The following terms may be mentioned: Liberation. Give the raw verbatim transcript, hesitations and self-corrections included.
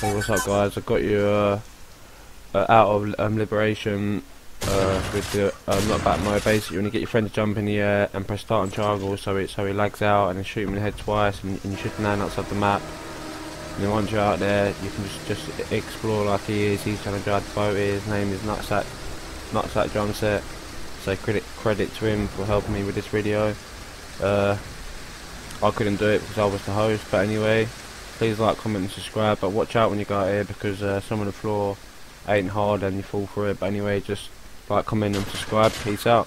Hey, what's up, guys? I got you uh, uh, out of um, Liberation uh, with the um, not back mode. Basically, you want to get your friend to jump in the air and press start on triangle, so it so he lags out, and then shoot him in the head twice, and, and you should land outside the map. And then once you're out there, you can just just explore like he is. He's trying to drive the boat. His name is Nutsack Nutsack Drum Set. So credit credit to him for helping me with this video. Uh, I couldn't do it because I was the host, but anyway. Please like, comment and subscribe, but watch out when you go out here because uh, some of the floor ain't hard and you fall through it. But anyway, just like, comment and subscribe. Peace out.